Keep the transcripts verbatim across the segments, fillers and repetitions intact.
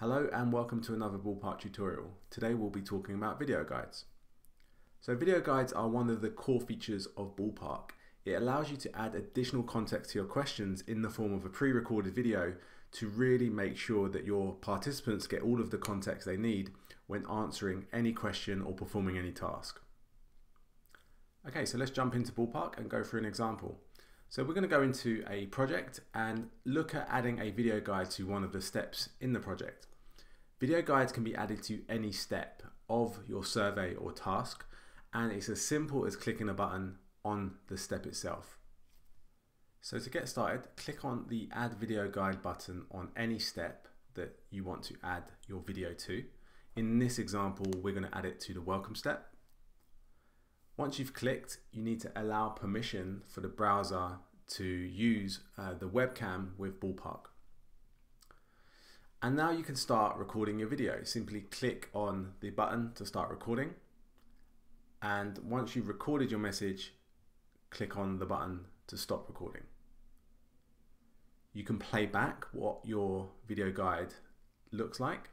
Hello and welcome to another Ballpark tutorial. Today we'll be talking about video guides. So video guides are one of the core features of Ballpark. It allows you to add additional context to your questions in the form of a pre-recorded video to really make sure that your participants get all of the context they need when answering any question or performing any task. Okay, so let's jump into Ballpark and go through an example. So we're going to go into a project and look at adding a video guide to one of the steps in the project. Video guides can be added to any step of your survey or task, and it's as simple as clicking a button on the step itself. So to get started, click on the Add Video Guide button on any step that you want to add your video to. In this example, we're going to add it to the welcome step. Once you've clicked, you need to allow permission for the browser to use uh, the webcam with Ballpark. And now you can start recording your video. Simply click on the button to start recording. And once you've recorded your message, click on the button to stop recording. You can play back what your video guide looks like,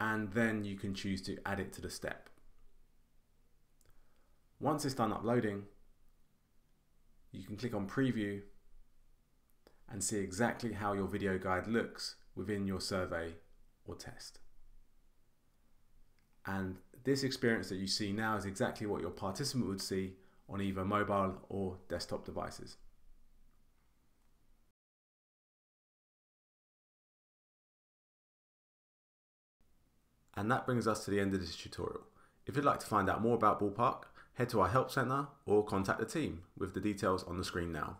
and then you can choose to add it to the step. Once it's done uploading, you can click on preview and see exactly how your video guide looks within your survey or test. And this experience that you see now is exactly what your participant would see on either mobile or desktop devices. And that brings us to the end of this tutorial. If you'd like to find out more about Ballpark, head to our help center or contact the team with the details on the screen now.